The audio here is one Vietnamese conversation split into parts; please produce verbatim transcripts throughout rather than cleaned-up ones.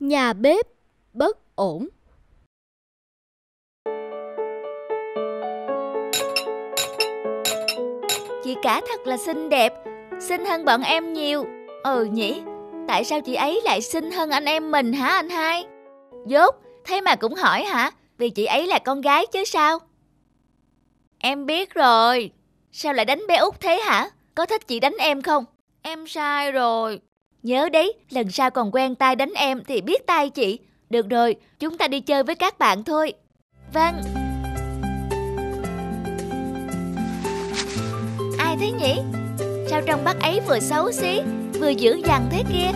Nhà bếp bất ổn. Chị cả thật là xinh đẹp, xinh hơn bọn em nhiều. Ừ nhỉ, tại sao chị ấy lại xinh hơn anh em mình hả anh hai? Dốt, thế mà cũng hỏi hả? Vì chị ấy là con gái chứ sao? Em biết rồi. Sao lại đánh bé Út thế hả? Có thích chị đánh em không? Em sai rồi. Nhớ đấy, lần sau còn quen tay đánh em thì biết tay chị. Được rồi, chúng ta đi chơi với các bạn thôi. Vâng. Ai thế nhỉ? Sao trông bác ấy vừa xấu xí, vừa dữ dằn thế kia?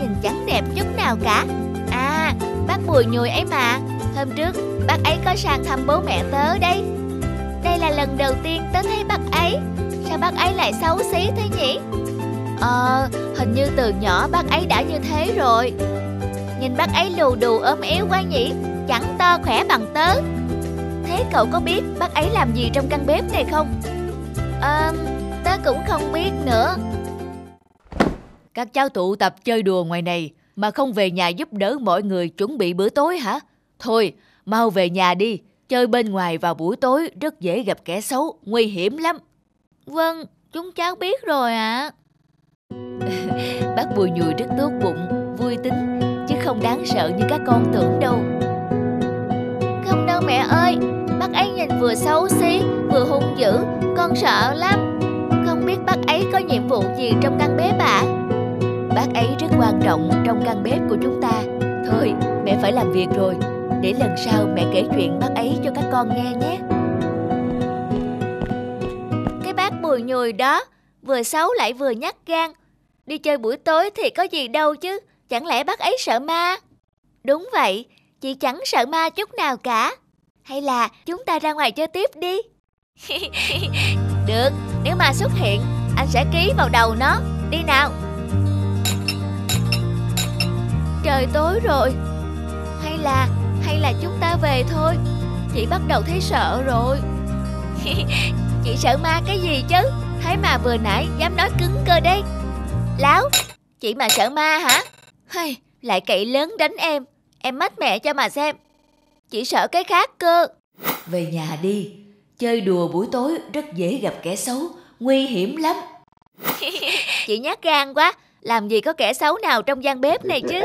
Nhìn chẳng đẹp chút nào cả. À, bác Mùi Nhùi ấy mà. Hôm trước, bác ấy có sang thăm bố mẹ tớ đây. Đây là lần đầu tiên tớ thấy bác ấy. Sao bác ấy lại xấu xí thế nhỉ? Ờ, hình như từ nhỏ bác ấy đã như thế rồi. Nhìn bác ấy lù đù ốm yếu quá nhỉ, chẳng to khỏe bằng tớ. Thế cậu có biết bác ấy làm gì trong căn bếp này không? Ờ, tớ cũng không biết nữa. Các cháu tụ tập chơi đùa ngoài này mà không về nhà giúp đỡ mọi người chuẩn bị bữa tối hả? Thôi, mau về nhà đi. Chơi bên ngoài vào buổi tối rất dễ gặp kẻ xấu, nguy hiểm lắm. Vâng, chúng cháu biết rồi ạ. Bác Mùi Nhùi rất tốt bụng, vui tính, chứ không đáng sợ như các con tưởng đâu. Không đâu mẹ ơi, bác ấy nhìn vừa xấu xí, vừa hung dữ, con sợ lắm. Không biết bác ấy có nhiệm vụ gì trong căn bếp ạ? Bác ấy rất quan trọng trong căn bếp của chúng ta. Thôi, mẹ phải làm việc rồi. Để lần sau mẹ kể chuyện bác ấy cho các con nghe nhé. Cái bác Mùi Nhùi đó, vừa xấu lại vừa nhát gan. Đi chơi buổi tối thì có gì đâu chứ, chẳng lẽ bác ấy sợ ma? Đúng vậy, chị chẳng sợ ma chút nào cả. Hay là chúng ta ra ngoài chơi tiếp đi. Được, nếu ma xuất hiện, anh sẽ ký vào đầu nó. Đi nào. Trời tối rồi. Hay là, hay là chúng ta về thôi. Chị bắt đầu thấy sợ rồi. Chị sợ ma cái gì chứ? Thấy mà vừa nãy dám nói cứng cơ đấy. Láo, chị mà sợ ma hả? Hay, lại cậy lớn đánh em. Em mách mẹ cho mà xem. Chị sợ cái khác cơ. Về nhà đi. Chơi đùa buổi tối rất dễ gặp kẻ xấu, nguy hiểm lắm. Chị nhát gan quá. Làm gì có kẻ xấu nào trong gian bếp này chứ.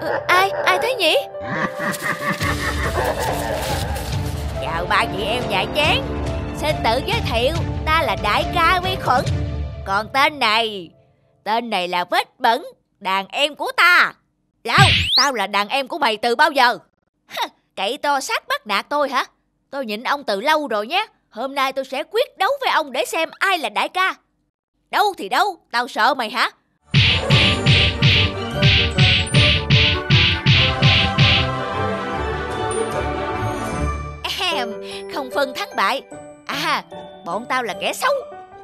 Ừ, ai, ai thế nhỉ? Chào ba chị em dại chán. Xin tự giới thiệu, ta là đại ca vi khuẩn. Còn tên này, tên này là vết bẩn, đàn em của ta. Lão, tao là đàn em của mày từ bao giờ? Cậy to sát bắt nạt tôi hả? Tôi nhịn ông từ lâu rồi nhé. Hôm nay tôi sẽ quyết đấu với ông để xem ai là đại ca. Đâu thì đâu, tao sợ mày hả? Em, không phân thắng bại. À, bọn tao là kẻ xấu,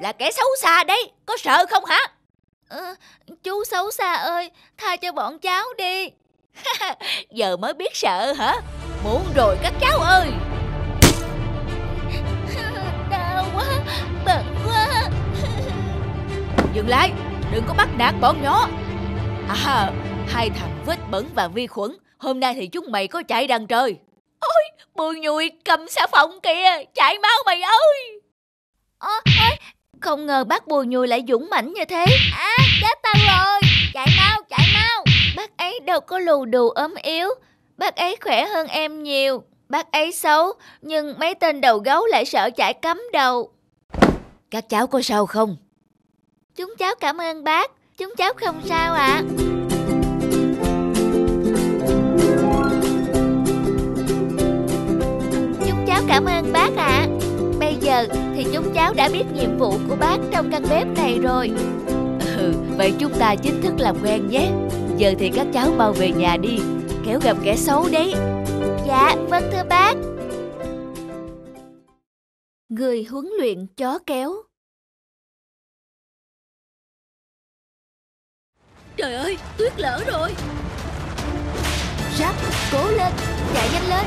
là kẻ xấu xa đấy, có sợ không hả? À, chú xấu xa ơi, tha cho bọn cháu đi. Giờ mới biết sợ hả? Muốn rồi các cháu ơi. Đau quá, bận quá. Dừng lại, đừng có bắt nạt bọn nhỏ. À, hai thằng vết bẩn và vi khuẩn, hôm nay thì chúng mày có chạy đằng trời. Ôi, Mùi Nhùi cầm xà phòng kìa, chạy mau mày ơi. Ôi, ôi. Không ngờ bác Mùi Nhùi lại dũng mãnh như thế. À, chết tao rồi. Chạy mau, chạy mau. Bác ấy đâu có lù đù ốm yếu. Bác ấy khỏe hơn em nhiều. Bác ấy xấu, nhưng mấy tên đầu gấu lại sợ chạy cắm đầu. Các cháu có sao không? Chúng cháu cảm ơn bác. Chúng cháu không sao ạ. À, chúng cháu cảm ơn bác ạ. À, bây giờ thì chúng cháu đã biết nhiệm vụ của bác trong căn bếp này rồi. Ừ, vậy chúng ta chính thức làm quen nhé. Giờ thì các cháu mau về nhà đi, kẻo gặp kẻ xấu đấy. Dạ, vâng thưa bác. Người huấn luyện chó kéo. Trời ơi, tuyết lở rồi. Ráp, cố lên, chạy nhanh lên.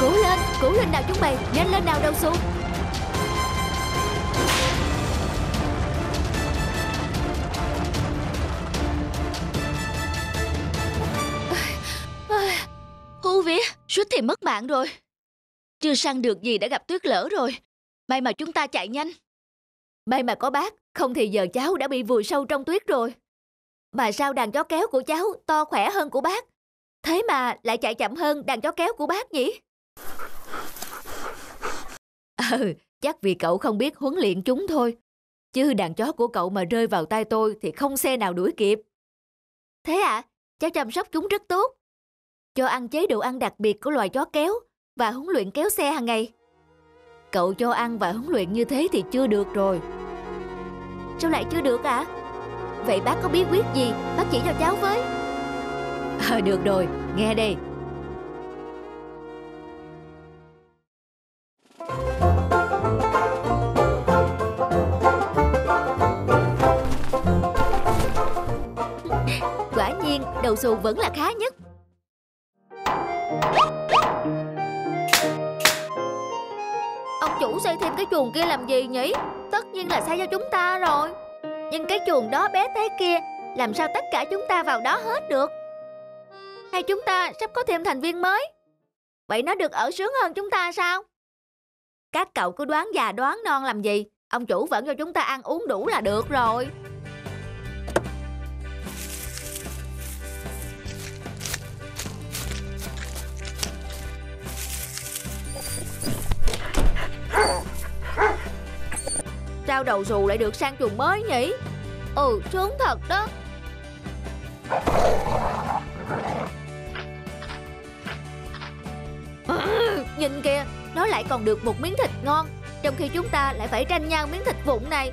Cố lên, cố lên nào chúng mày, nhanh lên nào đầu xuống. Suýt thì mất mạng rồi. Chưa săn được gì đã gặp tuyết lở rồi. May mà chúng ta chạy nhanh. May mà có bác, không thì giờ cháu đã bị vùi sâu trong tuyết rồi. Mà sao đàn chó kéo của cháu to khỏe hơn của bác, thế mà lại chạy chậm hơn đàn chó kéo của bác nhỉ? Ừ, chắc vì cậu không biết huấn luyện chúng thôi. Chứ đàn chó của cậu mà rơi vào tay tôi thì không xe nào đuổi kịp. Thế ạ, à, cháu chăm sóc chúng rất tốt. Cho ăn chế độ ăn đặc biệt của loài chó kéo và huấn luyện kéo xe hàng ngày. Cậu cho ăn và huấn luyện như thế thì chưa được rồi. Sao lại chưa được ạ? À? Vậy bác có bí quyết gì bác chỉ cho cháu với. Ờ à, được rồi, nghe đây. Quả nhiên đầu xù vẫn là khá nhất. Ông chủ xây thêm cái chuồng kia làm gì nhỉ? Tất nhiên là xây cho chúng ta rồi. Nhưng cái chuồng đó bé té kia, làm sao tất cả chúng ta vào đó hết được? Hay chúng ta sắp có thêm thành viên mới, vậy nó được ở sướng hơn chúng ta sao? Các cậu cứ đoán già đoán non làm gì? Ông chủ vẫn cho chúng ta ăn uống đủ là được rồi. Sao đầu xù lại được sang chuồng mới nhỉ? Ừ, sướng thật đó. Ừ, nhìn kìa, nó lại còn được một miếng thịt ngon, trong khi chúng ta lại phải tranh nhau miếng thịt vụn này.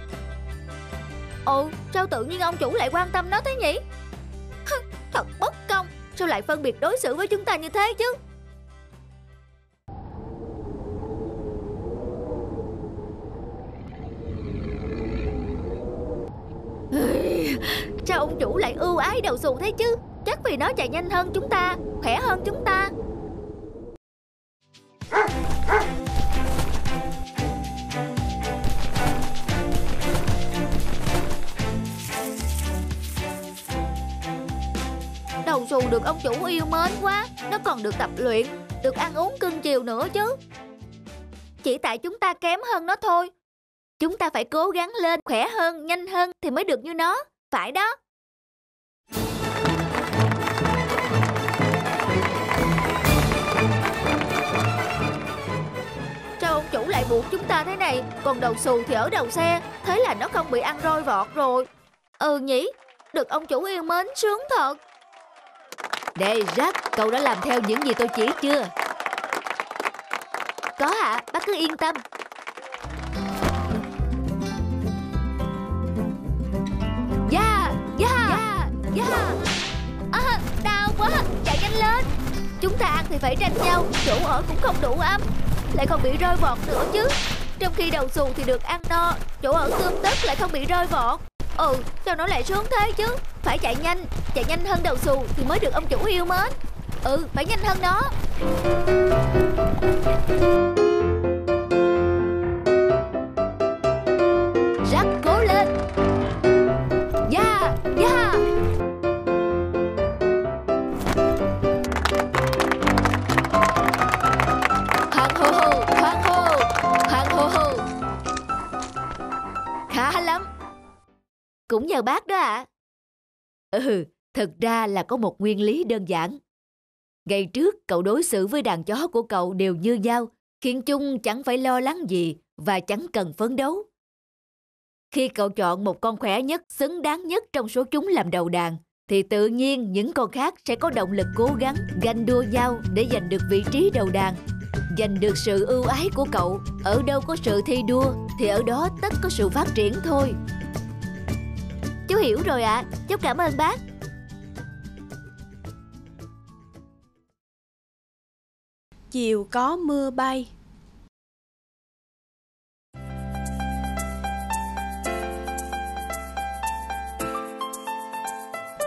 Ồ, sao tự nhiên ông chủ lại quan tâm nó thế nhỉ? Thật bất công, sao lại phân biệt đối xử với chúng ta như thế chứ? Sao ông chủ lại ưu ái đầu xuồng thế chứ? Chắc vì nó chạy nhanh hơn chúng ta, khỏe hơn chúng ta. Đầu xuồng được ông chủ yêu mến quá. Nó còn được tập luyện, được ăn uống cưng chiều nữa chứ. Chỉ tại chúng ta kém hơn nó thôi. Chúng ta phải cố gắng lên, khỏe hơn, nhanh hơn thì mới được như nó. Phải đó. Sao ông chủ lại buộc chúng ta thế này? Còn đầu xù thì ở đầu xe. Thế là nó không bị ăn roi vọt rồi. Ừ nhỉ, được ông chủ yêu mến sướng thật. Đây Jack, cậu đã làm theo những gì tôi chỉ chưa? Có ạ, à, bác cứ yên tâm. À, đau quá, chạy nhanh lên. Chúng ta ăn thì phải tranh nhau, chỗ ở cũng không đủ ấm, lại còn bị rơi vọt nữa chứ. Trong khi đầu xù thì được ăn no, chỗ ở tươm tất lại không bị rơi vọt. Ừ, sao nó lại sướng thế chứ? Phải chạy nhanh, chạy nhanh hơn đầu xù thì mới được ông chủ yêu mến. Ừ, phải nhanh hơn đó. Jack cố lên. Yeah, yeah. Khá lắm. Cũng nhờ bác đó ạ. À. Ừ, thật ra là có một nguyên lý đơn giản. Ngày trước cậu đối xử với đàn chó của cậu đều như nhau, khiến chúng chẳng phải lo lắng gì và chẳng cần phấn đấu. Khi cậu chọn một con khỏe nhất, xứng đáng nhất trong số chúng làm đầu đàn, thì tự nhiên những con khác sẽ có động lực cố gắng ganh đua nhau để giành được vị trí đầu đàn. Giành được sự ưu ái của cậu, ở đâu có sự thi đua thì ở đó tất có sự phát triển thôi. Chú hiểu rồi ạ, à. Cháu cảm ơn bác. Chiều có mưa bay.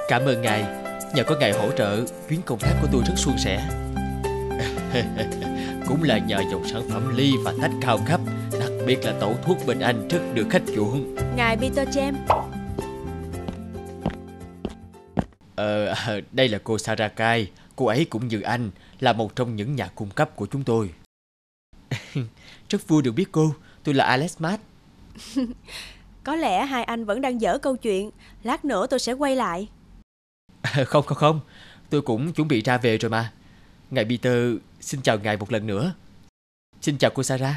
Cảm ơn ngài, nhờ có ngài hỗ trợ, chuyến công tác của tôi rất suôn sẻ. Cũng là nhờ dòng sản phẩm ly và tách cao cấp, đặc biệt là tẩu thuốc bên Anh rất được khách chuộng. Ngài Peter James. Ờ, đây là cô Sarakai, Cô ấy cũng như anh là một trong những nhà cung cấp của chúng tôi. Rất vui được biết cô. Tôi là Alex Matt. Có lẽ hai anh vẫn đang dở câu chuyện. Lát nữa tôi sẽ quay lại. Không không không, tôi cũng chuẩn bị ra về rồi mà. Ngài Peter, xin chào ngài một lần nữa. Xin chào cô Sarah.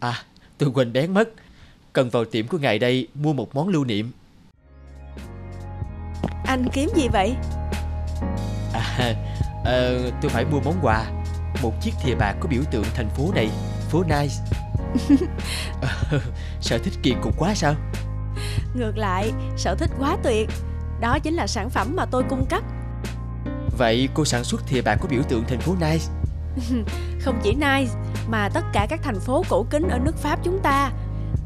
À, tôi quên bén mất. Cần vào tiệm của ngài đây mua một món lưu niệm. Anh kiếm gì vậy? À, à, tôi phải mua món quà. Một chiếc thìa bạc có biểu tượng thành phố này, phố Nice. à, Sở thích kỳ cục quá sao? Ngược lại, sở thích quá tuyệt. Đó chính là sản phẩm mà tôi cung cấp. Vậy cô sản xuất thìa bạc có biểu tượng thành phố Nice? Không chỉ Nice mà tất cả các thành phố cổ kính ở nước Pháp chúng ta.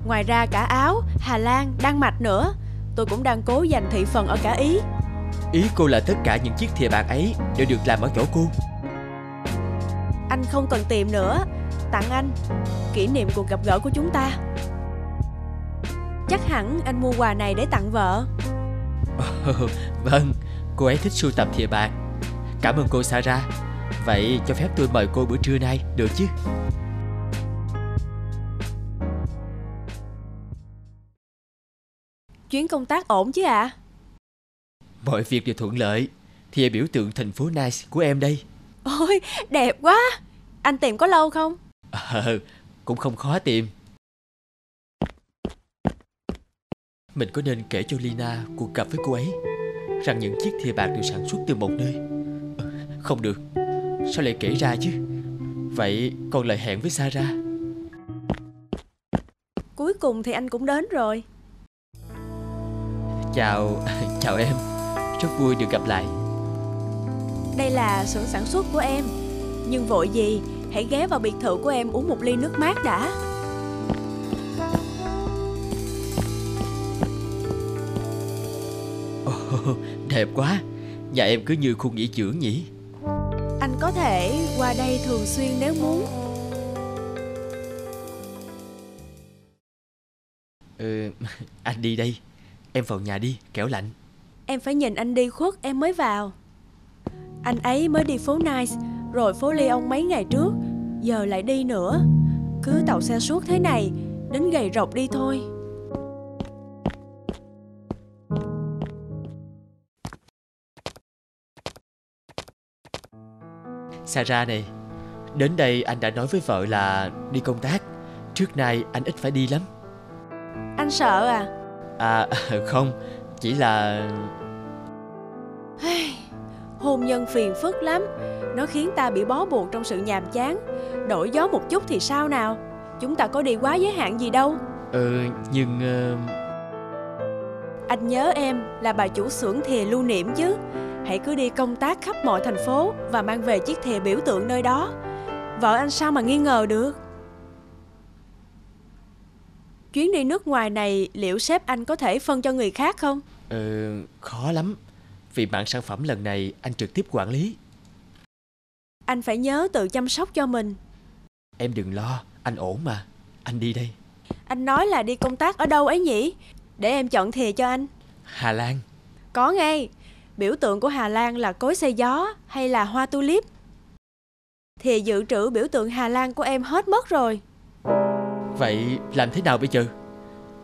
Ngoài ra cả Áo, Hà Lan, Đan Mạch nữa. Tôi cũng đang cố giành thị phần ở cả Ý. Ý cô là tất cả những chiếc thìa bạc ấy đều được làm ở chỗ cô? Anh không cần tìm nữa. Tặng anh, kỷ niệm cuộc gặp gỡ của chúng ta. Chắc hẳn anh mua quà này để tặng vợ. Oh, vâng, cô ấy thích sưu tập thìa bạc. Cảm ơn cô Sarah. Vậy cho phép tôi mời cô bữa trưa nay được chứ? Chuyến công tác ổn chứ ạ? À? Mọi việc đều thuận lợi. Thìa biểu tượng thành phố Nice của em đây. Ôi, đẹp quá. Anh tìm có lâu không? Ờ, cũng không khó tìm. Mình có nên kể cho Lina cuộc gặp với cô ấy, rằng những chiếc thìa bạc được sản xuất từ một nơi? Không được, sao lại kể ra chứ? Vậy còn lời hẹn với Sarah. Cuối cùng thì anh cũng đến rồi. Chào, chào em. Rất vui được gặp lại. Đây là xưởng sản xuất của em. Nhưng vội gì, hãy ghé vào biệt thự của em uống một ly nước mát đã. Oh, đẹp quá. Nhà em cứ như khu nghỉ dưỡng nhỉ. Anh có thể qua đây thường xuyên nếu muốn. Ừ, anh đi đây. Em vào nhà đi, kẻo lạnh. Em phải nhìn anh đi khuất em mới vào. Anh ấy mới đi phố Nice, rồi phố Lyon mấy ngày trước, giờ lại đi nữa. Cứ tàu xe suốt thế này, đến gầy rộc đi thôi. Sarah này, đến đây anh đã nói với vợ là đi công tác. Trước nay anh ít phải đi lắm. Anh sợ à? À không, chỉ là... Hôn nhân phiền phức lắm. Nó khiến ta bị bó buộc trong sự nhàm chán. Đổi gió một chút thì sao nào. Chúng ta có đi quá giới hạn gì đâu. Ừ, nhưng... Uh... Anh nhớ em là bà chủ xưởng thìa lưu niệm chứ. Hãy cứ đi công tác khắp mọi thành phố và mang về chiếc thìa biểu tượng nơi đó. Vợ anh sao mà nghi ngờ được. Chuyến đi nước ngoài này liệu sếp anh có thể phân cho người khác không? Ừ, khó lắm. Vì mạng sản phẩm lần này anh trực tiếp quản lý. Anh phải nhớ tự chăm sóc cho mình. Em đừng lo, anh ổn mà. Anh đi đây. Anh nói là đi công tác ở đâu ấy nhỉ? Để em chọn thìa cho anh. Hà Lan. Có ngay. Biểu tượng của Hà Lan là cối xay gió hay là hoa tulip. Thìa dự trữ biểu tượng Hà Lan của em hết mất rồi. Vậy làm thế nào bây giờ?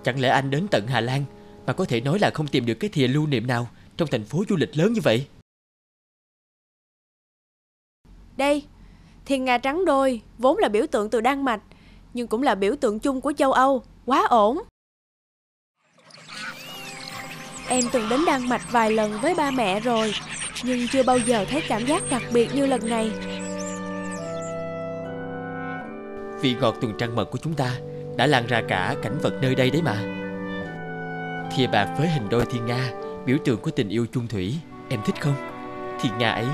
Chẳng lẽ anh đến tận Hà Lan mà có thể nói là không tìm được cái thìa lưu niệm nào trong thành phố du lịch lớn như vậy? Đây, thiên nga trắng đôi vốn là biểu tượng từ Đan Mạch, nhưng cũng là biểu tượng chung của châu Âu. Quá ổn. Em từng đến Đan Mạch vài lần với ba mẹ rồi, nhưng chưa bao giờ thấy cảm giác đặc biệt như lần này. Vị ngọt từng trăng mật của chúng ta đã lan ra cả cảnh vật nơi đây đấy mà. Thìa bạc với hình đôi thiên nga, biểu tượng của tình yêu chung thủy, em thích không? Thiên nga ấy,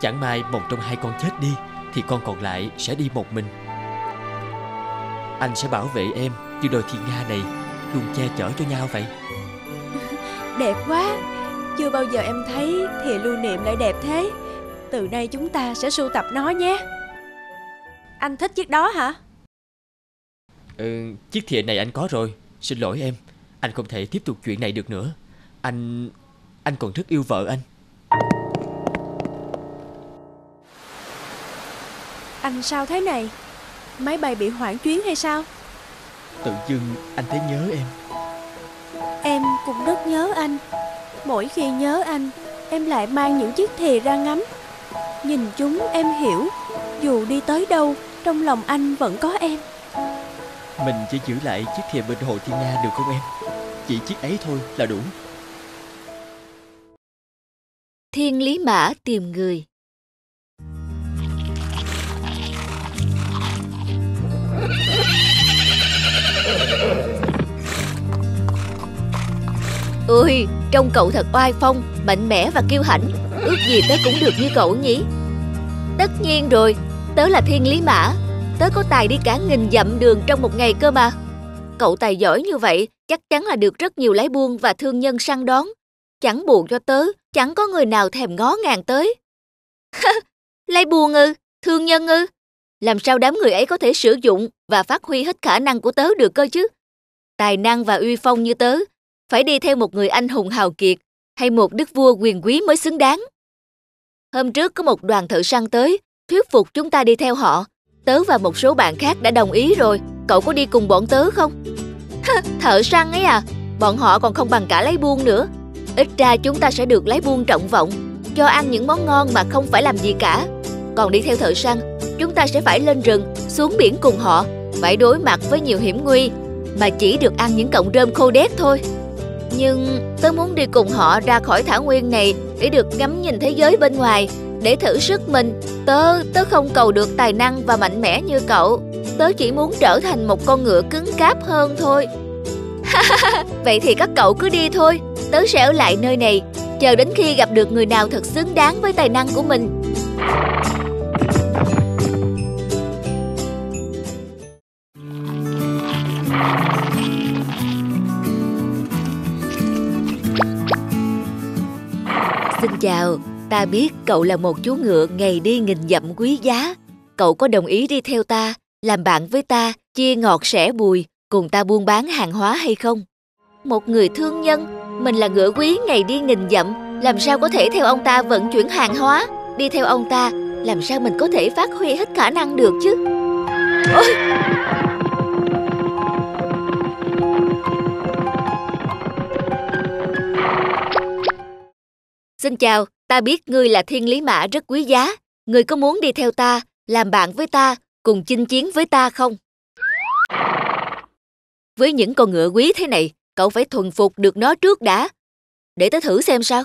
chẳng may một trong hai con chết đi thì con còn lại sẽ đi một mình. Anh sẽ bảo vệ em như đôi thiên nga này luôn che chở cho nhau vậy. Đẹp quá. Chưa bao giờ em thấy thìa lưu niệm lại đẹp thế. Từ nay chúng ta sẽ sưu tập nó nhé. Anh thích chiếc đó hả? Ừ, chiếc thìa này anh có rồi. Xin lỗi em, anh không thể tiếp tục chuyện này được nữa. Anh... anh còn rất yêu vợ anh. anh sao thế này? Máy bay bị hoãn chuyến hay sao? Tự dưng anh thấy nhớ em. Em cũng rất nhớ anh. Mỗi khi nhớ anh, em lại mang những chiếc thìa ra ngắm. Nhìn chúng em hiểu, dù đi tới đâu, trong lòng anh vẫn có em. Mình chỉ giữ lại chiếc thìa bên hồ Thiên Nga được không em? Chỉ chiếc ấy thôi là đủ. Thiên Lý Mã tìm người. Ôi, trông cậu thật oai phong, mạnh mẽ và kiêu hãnh. Ước gì tớ cũng được như cậu nhỉ? Tất nhiên rồi, tớ là Thiên Lý Mã. Tớ có tài đi cả nghìn dặm đường trong một ngày cơ mà. Cậu tài giỏi như vậy, chắc chắn là được rất nhiều lái buôn và thương nhân săn đón. Chẳng buồn cho tớ, chẳng có người nào thèm ngó ngàng tới. Lái buôn ư? Thương nhân ư? Làm sao đám người ấy có thể sử dụng và phát huy hết khả năng của tớ được cơ chứ? Tài năng và uy phong như tớ phải đi theo một người anh hùng hào kiệt hay một đức vua quyền quý mới xứng đáng. Hôm trước có một đoàn thợ săn tới, thuyết phục chúng ta đi theo họ. Tớ và một số bạn khác đã đồng ý rồi. Cậu có đi cùng bọn tớ không? Thợ săn ấy à? Bọn họ còn không bằng cả lái buôn nữa. Ít ra chúng ta sẽ được lái buôn trọng vọng, cho ăn những món ngon mà không phải làm gì cả. Còn đi theo thợ săn, chúng ta sẽ phải lên rừng, xuống biển cùng họ, phải đối mặt với nhiều hiểm nguy, mà chỉ được ăn những cọng rơm khô đét thôi. Nhưng tớ muốn đi cùng họ ra khỏi thảo nguyên này để được ngắm nhìn thế giới bên ngoài, để thử sức mình. Tớ, tớ không cầu được tài năng và mạnh mẽ như cậu. Tớ chỉ muốn trở thành một con ngựa cứng cáp hơn thôi. Vậy thì các cậu cứ đi thôi. Tớ sẽ ở lại nơi này, chờ đến khi gặp được người nào thật xứng đáng với tài năng của mình. Xin chào, ta biết cậu là một chú ngựa ngày đi nghìn dặm quý giá. Cậu có đồng ý đi theo ta, làm bạn với ta, chia ngọt sẻ bùi, cùng ta buôn bán hàng hóa hay không? Một người thương nhân, mình là ngựa quý ngày đi nghìn dặm, làm sao có thể theo ông ta vận chuyển hàng hóa? Đi theo ông ta, làm sao mình có thể phát huy hết khả năng được chứ? Ôi! Xin chào, ta biết ngươi là Thiên Lý Mã rất quý giá. Ngươi có muốn đi theo ta, làm bạn với ta, cùng chinh chiến với ta không? Với những con ngựa quý thế này, cậu phải thuần phục được nó trước đã. Để tớ thử xem sao.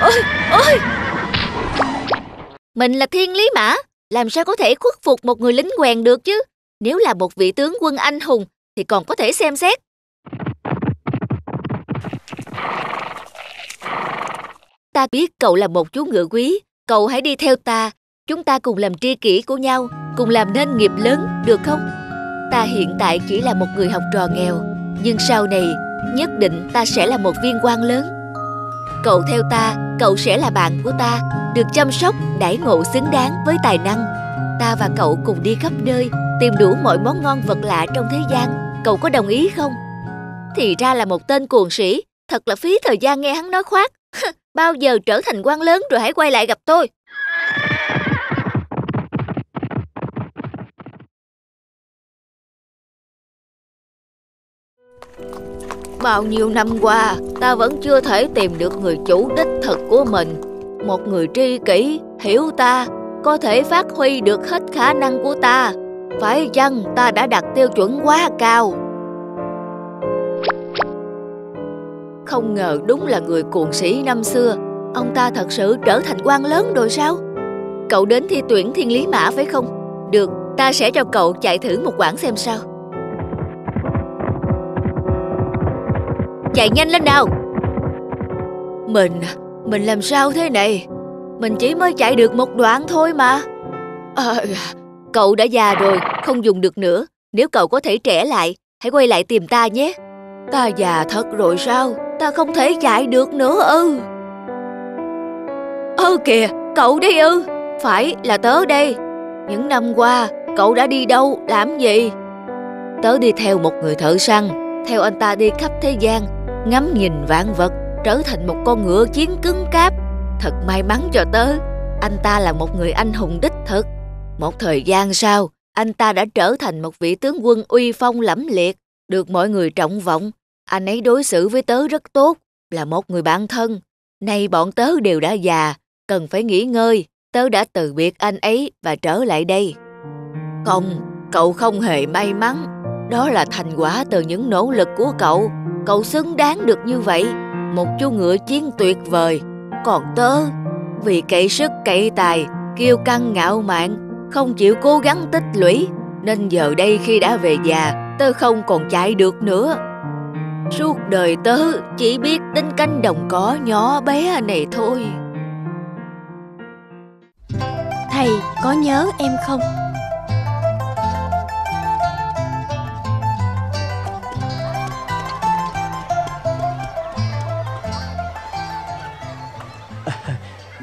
Ôi, ôi! Mình là Thiên Lý Mã, làm sao có thể khuất phục một người lính quèn được chứ? Nếu là một vị tướng quân anh hùng thì còn có thể xem xét. Ta biết cậu là một chú ngựa quý, cậu hãy đi theo ta. Chúng ta cùng làm tri kỷ của nhau, cùng làm nên nghiệp lớn, được không? Ta hiện tại chỉ là một người học trò nghèo, nhưng sau này, nhất định ta sẽ là một viên quan lớn. Cậu theo ta, cậu sẽ là bạn của ta, được chăm sóc, đãi ngộ xứng đáng với tài năng. Ta và cậu cùng đi khắp nơi, tìm đủ mọi món ngon vật lạ trong thế gian. Cậu có đồng ý không? Thì ra là một tên cuồng sĩ, thật là phí thời gian nghe hắn nói khoác. Bao giờ trở thành quan lớn rồi hãy quay lại gặp tôi. Bao nhiêu năm qua, ta vẫn chưa thể tìm được người chủ đích thực của mình. Một người tri kỷ, hiểu ta, có thể phát huy được hết khả năng của ta. Phải chăng ta đã đặt tiêu chuẩn quá cao? Không ngờ đúng là người cuồng sĩ năm xưa. Ông ta thật sự trở thành quan lớn rồi sao? Cậu đến thi tuyển Thiên Lý Mã phải không? Được, ta sẽ cho cậu chạy thử một quãng xem sao. Chạy nhanh lên nào. Mình, mình làm sao thế này? Mình chỉ mới chạy được một đoạn thôi mà. À, cậu đã già rồi, không dùng được nữa. Nếu cậu có thể trẻ lại, hãy quay lại tìm ta nhé. Ta già thật rồi sao? Ta không thể chạy được nữa ư? Ừ. Ơ kìa, cậu đi ư? Ừ. Phải là tớ đây. Những năm qua, cậu đã đi đâu, làm gì? Tớ đi theo một người thợ săn. Theo anh ta đi khắp thế gian, ngắm nhìn vạn vật, trở thành một con ngựa chiến cứng cáp. Thật may mắn cho tớ, Anh ta là một người anh hùng đích thực. Một thời gian sau, anh ta đã trở thành một vị tướng quân uy phong lẫm liệt, được mọi người trọng vọng. Anh ấy đối xử với tớ rất tốt, là một người bạn thân. Nay bọn tớ đều đã già, cần phải nghỉ ngơi. Tớ đã từ biệt anh ấy và trở lại đây. Không, cậu không hề may mắn. Đó là thành quả từ những nỗ lực của cậu. Cậu xứng đáng được như vậy. Một chú ngựa chiến tuyệt vời. Còn tớ, vì cậy sức cậy tài, kiêu căng ngạo mạn, không chịu cố gắng tích lũy, nên giờ đây khi đã về già, tớ không còn chạy được nữa. Suốt đời tớ chỉ biết tính canh đồng cỏ nhỏ bé này thôi. Thầy có nhớ em không?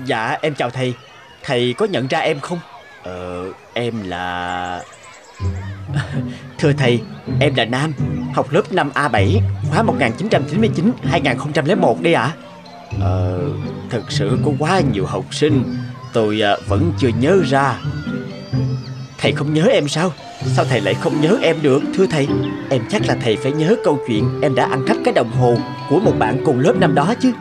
Dạ em chào thầy. Thầy có nhận ra em không? Ờ em là... Thưa thầy, em là Nam, học lớp năm A bảy, khóa một nghìn chín trăm chín mươi chín đến hai nghìn không trăm lẻ một đây ạ. À? Ờ thật sự có quá nhiều học sinh, tôi vẫn chưa nhớ ra. Thầy không nhớ em sao? Sao thầy lại không nhớ em được? Thưa thầy, em chắc là thầy phải nhớ câu chuyện em đã ăn cắp cái đồng hồ của một bạn cùng lớp năm đó chứ.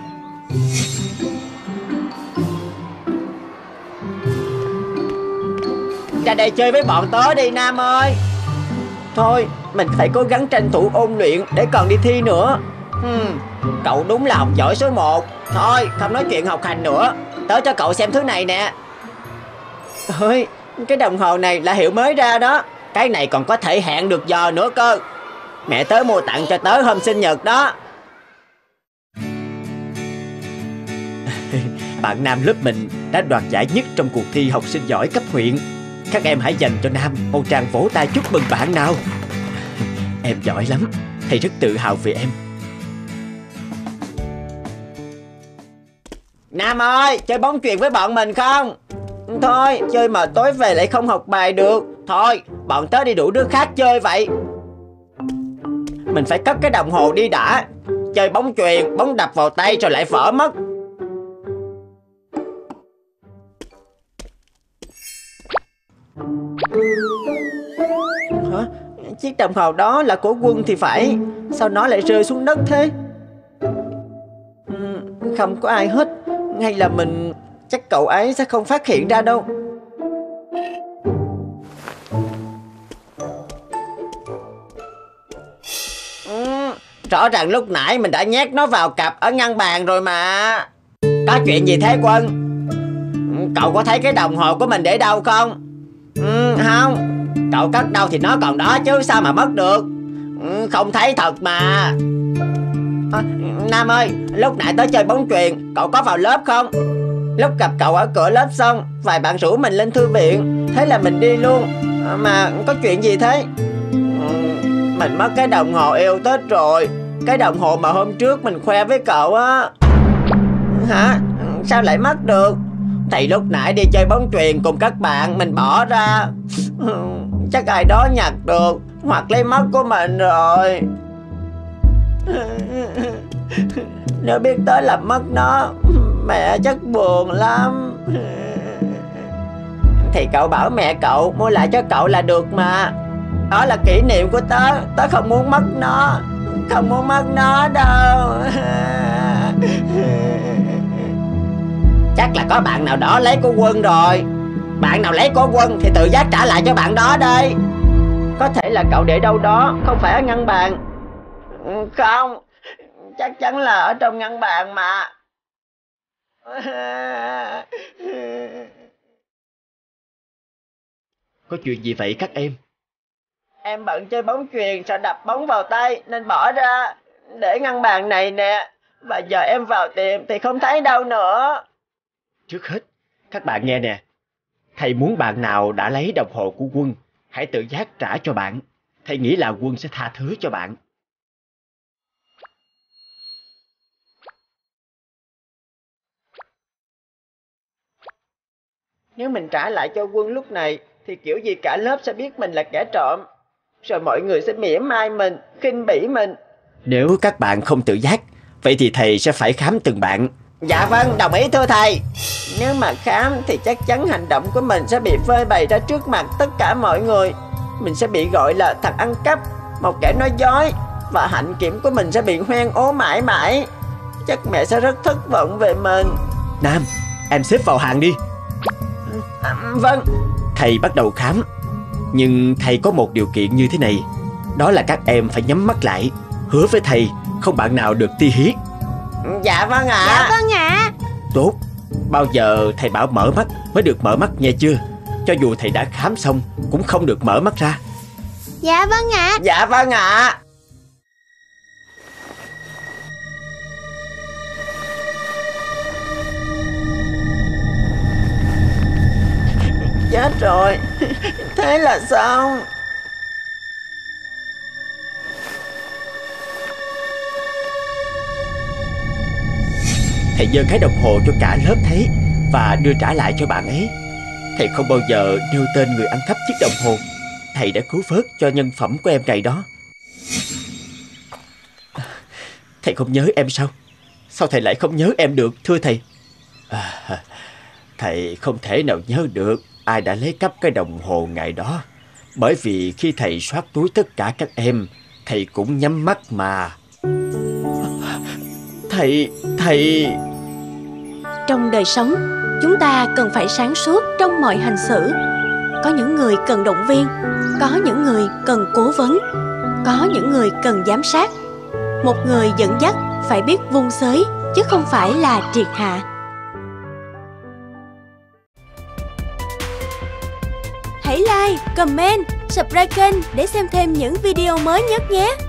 Ra đây chơi với bọn tớ đi Nam ơi. Thôi, mình phải cố gắng tranh thủ ôn luyện để còn đi thi nữa. Hmm, cậu đúng là học giỏi số một. Thôi, không nói chuyện học hành nữa. Tớ cho cậu xem thứ này nè. Ôi, cái đồng hồ này là hiệu mới ra đó. Cái này còn có thể hẹn được giờ nữa cơ. Mẹ tớ mua tặng cho tớ hôm sinh nhật đó. Bạn Nam lớp mình đã đoạt giải nhất trong cuộc thi học sinh giỏi cấp huyện. Các em hãy dành cho Nam một tràng vỗ tay chúc mừng bạn nào. Em giỏi lắm, thầy rất tự hào về em. Nam ơi, chơi bóng chuyền với bọn mình không? Thôi, chơi mà tối về lại không học bài được. Thôi, bọn tớ đi đủ đứa khác chơi vậy. Mình phải cất cái đồng hồ đi đã. Chơi bóng chuyền, bóng đập vào tay rồi lại vỡ mất. Hả? Chiếc đồng hồ đó là của Quân thì phải. Sao nó lại rơi xuống đất thế? Không có ai hết. Hay là mình... Chắc cậu ấy sẽ không phát hiện ra đâu. ừ, Rõ ràng lúc nãy mình đã nhét nó vào cặp ở ngăn bàn rồi mà. Có chuyện gì thế Quân? Cậu có thấy cái đồng hồ của mình để đâu không? Ừ, không. Cậu cất đâu thì nó còn đó chứ sao mà mất được. ừ, Không thấy thật mà. À, Nam ơi, lúc nãy tới chơi bóng chuyền, cậu có vào lớp không? Lúc gặp cậu ở cửa lớp xong, vài bạn rủ mình lên thư viện, thế là mình đi luôn. à, Mà có chuyện gì thế? ừ, Mình mất cái đồng hồ yêu Tết rồi. Cái đồng hồ mà hôm trước mình khoe với cậu á. Hả? Sao lại mất được? Thầy lúc nãy đi chơi bóng chuyền cùng các bạn, mình bỏ ra. Chắc ai đó nhặt được hoặc lấy mất của mình rồi. Nếu biết tới làm mất nó, mẹ chắc buồn lắm. Thì cậu bảo mẹ cậu mua lại cho cậu là được mà. Đó là kỷ niệm của tớ. Tớ không muốn mất nó. Không muốn mất nó đâu. Chắc là có bạn nào đó lấy của Quân rồi. Bạn nào lấy của Quân thì tự giác trả lại cho bạn đó đây. Có thể là cậu để đâu đó, không phải ở ngăn bàn. Không, chắc chắn là ở trong ngăn bàn mà. Có chuyện gì vậy các em? Em bận chơi bóng chuyền, sợ đập bóng vào tay nên bỏ ra, để ngăn bàn này nè. Và giờ em vào tìm thì không thấy đâu nữa. Trước hết, các bạn nghe nè. Thầy muốn bạn nào đã lấy đồng hồ của Quân, hãy tự giác trả cho bạn. Thầy nghĩ là Quân sẽ tha thứ cho bạn. Nếu mình trả lại cho Quân lúc này thì kiểu gì cả lớp sẽ biết mình là kẻ trộm. Rồi mọi người sẽ mỉa mai mình, khinh bỉ mình. Nếu các bạn không tự giác, vậy thì thầy sẽ phải khám từng bạn Dạ vâng, đồng ý thưa thầy. Nếu mà khám thì chắc chắn hành động của mình sẽ bị phơi bày ra trước mặt tất cả mọi người. Mình sẽ bị gọi là thằng ăn cắp, một kẻ nói dối, và hạnh kiểm của mình sẽ bị hoen ố mãi mãi. Chắc mẹ sẽ rất thất vọng về mình. Nam, em xếp vào hàng đi. À, vâng. Thầy bắt đầu khám, nhưng thầy có một điều kiện như thế này. Đó là các em phải nhắm mắt lại. Hứa với thầy không bạn nào được ti hí. Dạ vâng ạ. Dạ vâng ạ. Tốt. Bao giờ thầy bảo mở mắt mới được mở mắt nghe chưa? Cho dù thầy đã khám xong cũng không được mở mắt ra. Dạ vâng ạ. Dạ vâng ạ. Chết rồi. Thế là xong. Thầy giơ cái đồng hồ cho cả lớp thấy và đưa trả lại cho bạn ấy. Thầy không bao giờ nêu tên người ăn cắp chiếc đồng hồ. Thầy đã cứu vớt cho nhân phẩm của em ngày đó. Thầy không nhớ em sao? Sao thầy lại không nhớ em được thưa thầy? À, thầy không thể nào nhớ được ai đã lấy cắp cái đồng hồ ngày đó. Bởi vì khi thầy soát túi tất cả các em, thầy cũng nhắm mắt mà. Thầy... thầy... Trong đời sống, chúng ta cần phải sáng suốt trong mọi hành xử. Có những người cần động viên, có những người cần cố vấn, có những người cần giám sát. Một người dẫn dắt phải biết vun xới, chứ không phải là triệt hạ. Hãy like, comment, subscribe kênh để xem thêm những video mới nhất nhé.